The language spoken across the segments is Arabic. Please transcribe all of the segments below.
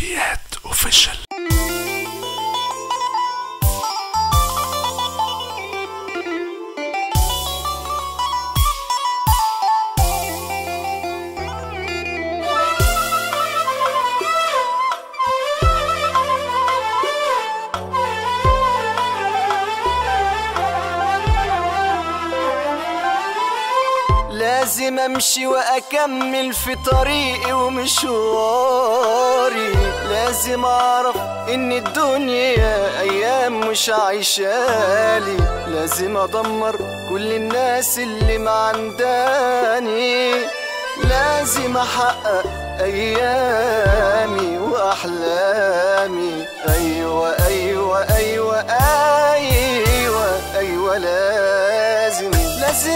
عربيات اوفيشال. لازم امشي واكمل في طريقي ومشواري، لازم اعرف ان الدنيا ايام مش عايشالي، لازم ادمر كل الناس اللي معنداني، لازم احقق ايامي واحلامي. ايوه ايوه ايوه ايوه ايوه لازم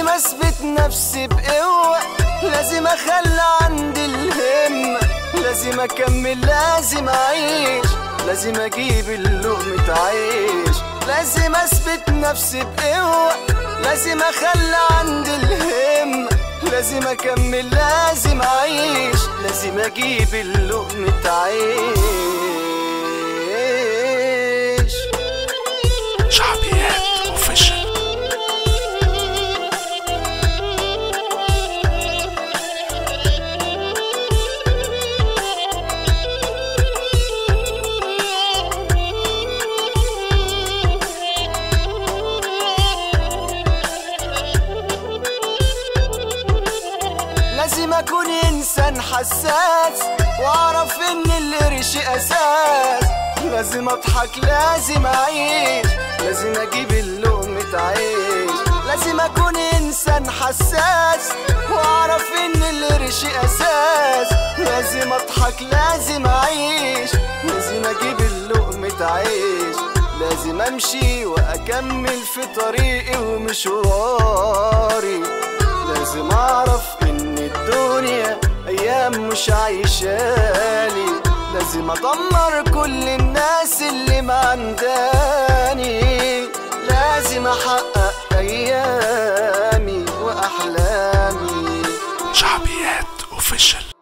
اثبت نفسي بقوة، لازم اخلي عندي الهمة، لازم اكمل، لازم اعيش، لازم اجيب اللقمة عيش. لازم اثبت نفسي بقوة، لازم اخلي عندي الهمة، لازم اكمل، لازم اعيش، لازم اجيب اللقمة عيش. شعبيات اوفيشال. لازم اكون انسان حساس واعرف ان القرش اساس، لازم اضحك، لازم اعيش، لازم اجيب اللقمة عيش. لازم اكون انسان حساس واعرف ان القرش اساس، لازم اضحك، لازم اعيش، لازم اجيب اللقمة عيش. لازم امشي واكمل في طريقي ومشواري، لازم اعرف الدنيا ايام مش عايشالي، لازم ادمر كل الناس اللي معنداني، لازم احقق ايامي واحلامي. شعبيات اوفيشال.